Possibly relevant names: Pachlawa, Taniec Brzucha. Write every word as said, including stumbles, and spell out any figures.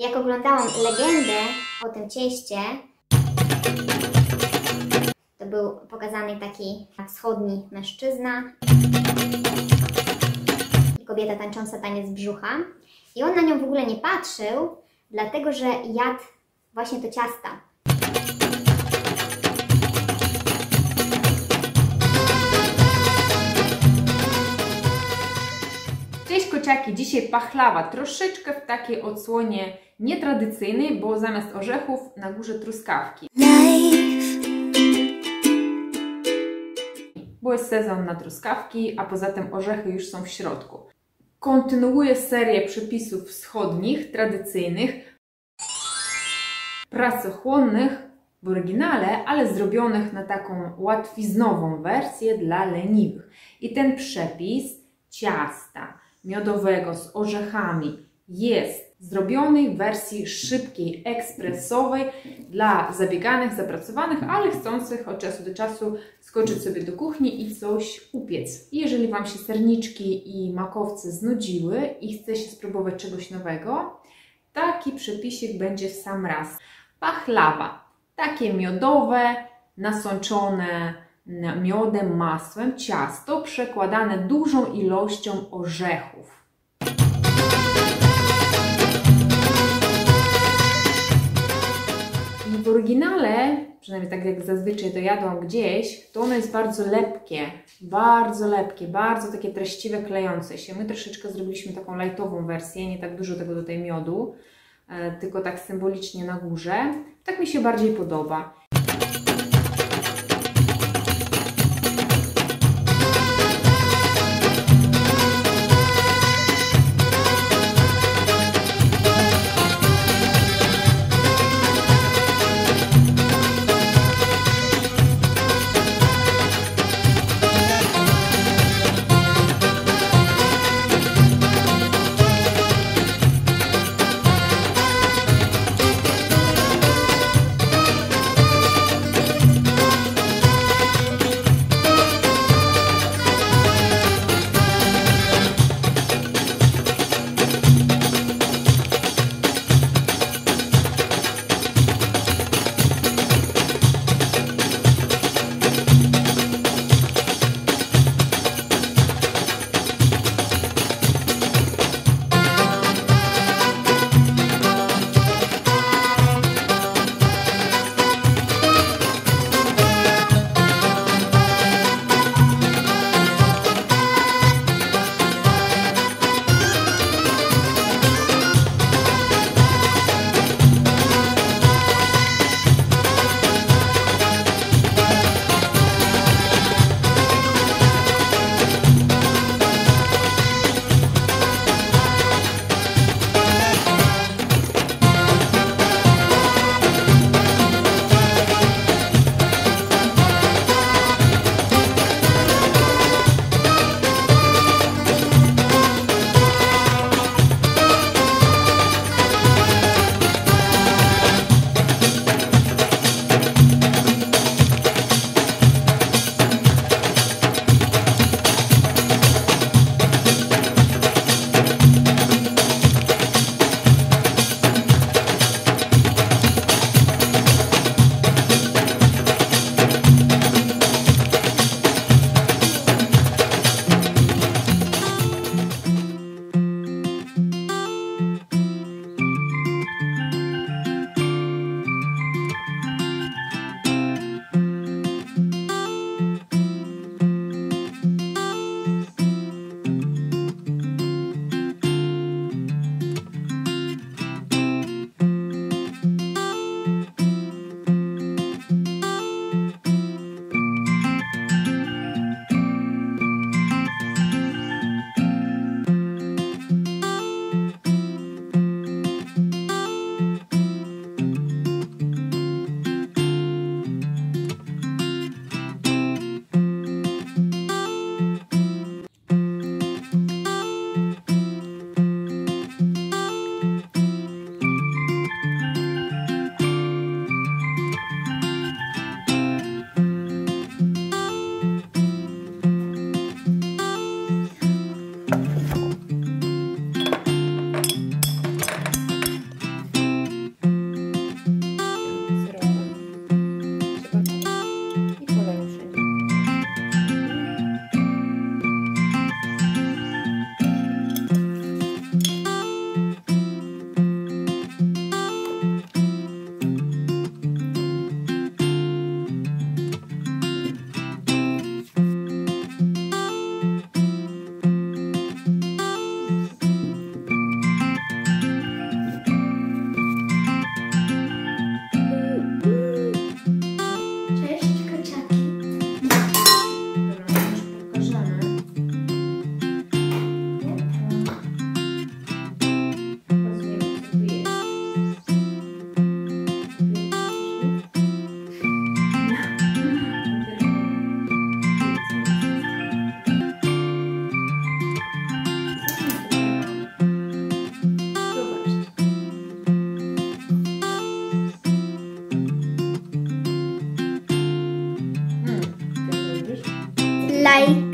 Jak oglądałam legendę o tym cieście, to był pokazany taki wschodni mężczyzna i kobieta tańcząca taniec brzucha. I on na nią w ogóle nie patrzył, dlatego że jadł właśnie to ciasta. Kurczaki, dzisiaj pachlawa troszeczkę w takiej odsłonie nietradycyjnej, bo zamiast orzechów na górze truskawki. Bo jest sezon na truskawki, a poza tym orzechy już są w środku. Kontynuuję serię przepisów wschodnich, tradycyjnych, pracochłonnych w oryginale, ale zrobionych na taką łatwiznową wersję dla leniwych. I ten przepis ciasta miodowego z orzechami jest zrobiony w wersji szybkiej, ekspresowej dla zabieganych, zapracowanych, ale chcących od czasu do czasu skoczyć sobie do kuchni i coś upiec. Jeżeli Wam się serniczki i makowce znudziły i chce się spróbować czegoś nowego, taki przepisik będzie w sam raz. Pachlawa, takie miodowe, nasączone miodem, masłem, ciasto przekładane dużą ilością orzechów. I w oryginale, przynajmniej tak jak zazwyczaj to jadłam gdzieś, to ono jest bardzo lepkie, bardzo lepkie, bardzo takie treściwe, klejące się. My troszeczkę zrobiliśmy taką lajtową wersję, nie tak dużo tego tutaj miodu, tylko tak symbolicznie na górze. Tak mi się bardziej podoba. Daj.